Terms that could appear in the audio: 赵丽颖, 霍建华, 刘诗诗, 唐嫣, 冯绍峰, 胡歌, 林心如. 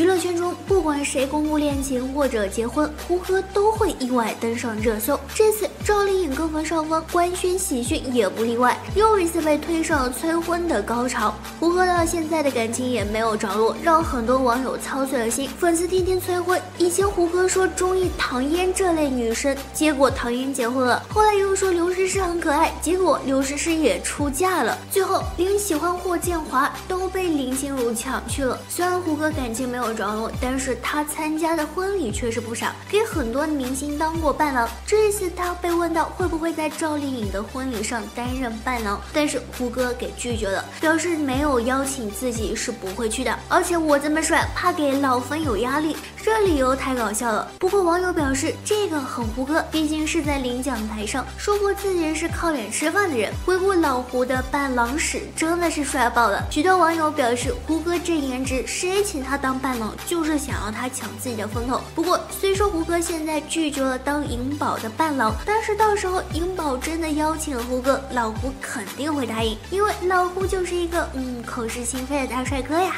娱乐圈中，不管谁公布恋情或者结婚，胡歌都会意外登上热搜。这次赵丽颖跟冯绍峰官宣喜讯也不例外，又一次被推上了催婚的高潮。胡歌到现在的感情也没有着落，让很多网友操碎了心，粉丝天天催婚。以前胡歌说中意唐嫣这类女生，结果唐嫣结婚了；后来又说刘诗诗很可爱，结果刘诗诗也出嫁了；最后连喜欢霍建华都被林心如抢去了。虽然胡歌感情没有着落，但是他参加的婚礼却是不少，给很多明星当过伴郎。这一次他被问到会不会在赵丽颖的婚礼上担任伴郎，但是胡歌给拒绝了，表示没有邀请自己是不会去的，而且我这么帅，怕给老粉有压力，这理由太搞笑了。不过网友表示这个很胡歌，毕竟是在领奖台上说过自己是靠脸吃饭的人。回顾老胡的伴郎史，真的是帅爆了。许多网友表示胡歌这颜值，谁请他当伴郎就是想让他抢自己的风头。不过虽说胡歌现在拒绝了当颖宝的伴郎，但是到时候颖宝真的邀请了胡歌，老胡肯定会答应，因为老胡就是一个口是心非的大帅哥呀。